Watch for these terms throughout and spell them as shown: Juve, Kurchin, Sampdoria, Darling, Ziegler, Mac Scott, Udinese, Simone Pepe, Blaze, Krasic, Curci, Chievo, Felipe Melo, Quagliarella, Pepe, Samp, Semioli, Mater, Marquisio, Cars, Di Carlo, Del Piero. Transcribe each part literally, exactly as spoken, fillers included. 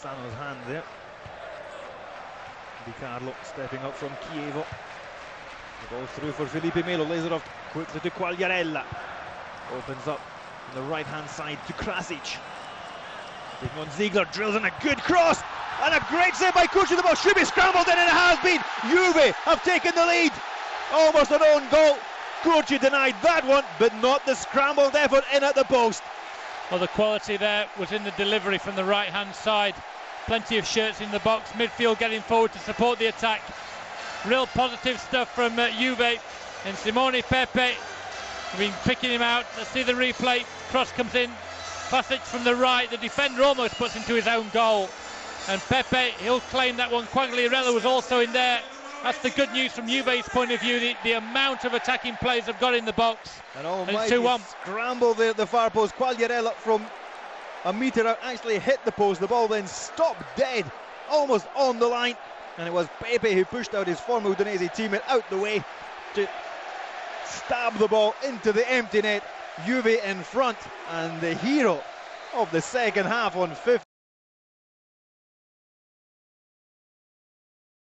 Sano's hand there. Di Carlo stepping up from Chievo. The ball through for Felipe Melo, lays it off quickly to Quagliarella. Opens up on the right-hand side to Krasic. Taking on Ziegler, drills in a good cross, and a great save by Curci. The ball should be scrambled, and it has been. Juve have taken the lead. Almost an own goal. Curci denied that one, but not the scrambled effort in at the post. Well, the quality there was in the delivery from the right-hand side. Plenty of shirts in the box, midfield getting forward to support the attack. Real positive stuff from uh, Juve, and Simone Pepe have been picking him out. Let's see the replay. Cross comes in, Krasic from the right, the defender almost puts him to his own goal, and Pepe, he'll claim that one. Quagliarella was also in there. That's the good news from Juve's point of view, the, the amount of attacking players have got in the box. And almighty scramble there at the far post. Quagliarella from a metre out actually hit the post. The ball then stopped dead, almost on the line, and it was Pepe who pushed out his former Udinese teammate out the way to stab the ball into the empty net. Juve in front, and the hero of the second half on fifth.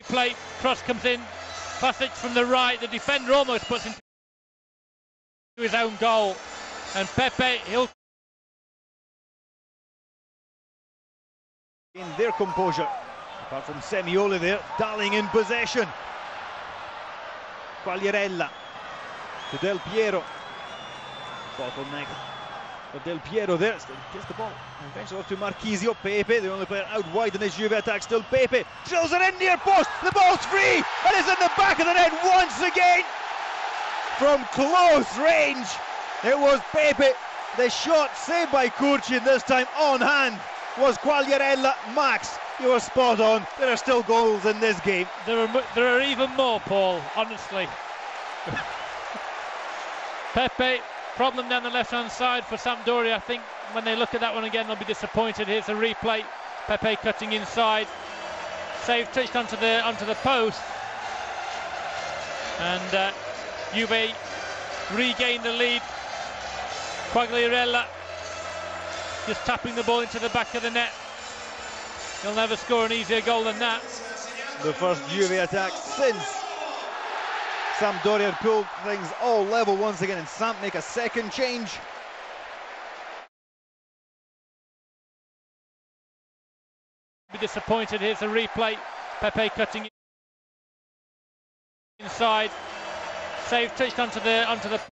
Play, cross comes in, Krasic from the right, the defender almost puts him to his own goal, and Pepe, he'll... in their composure, apart from Semioli there. Darling in possession. Quagliarella to Del Piero. Bottleneck of Del Piero there, still gets the ball. Eventually off to Marquisio. Pepe, the only player out wide in this Juve attack, still Pepe. Drills it in near post, the ball's free, and it's in the back of the net once again. From close range, it was Pepe. The shot saved by Kurchin, this time on hand, was Quagliarella. Max, you were spot on. There are still goals in this game. There are, there are even more, Paul, honestly. Pepe. Problem down the left-hand side for Sampdoria. I think when they look at that one again, they'll be disappointed. Here's a replay. Pepe cutting inside, save touched onto the onto the post, and uh, Juve regain the lead. Quagliarella just tapping the ball into the back of the net. He'll never score an easier goal than that. The first Juve attack since Sampdoria pulled things all level once again, and Samp make a second change. Be disappointed. Here's a replay. Pepe cutting inside, save touched onto the onto the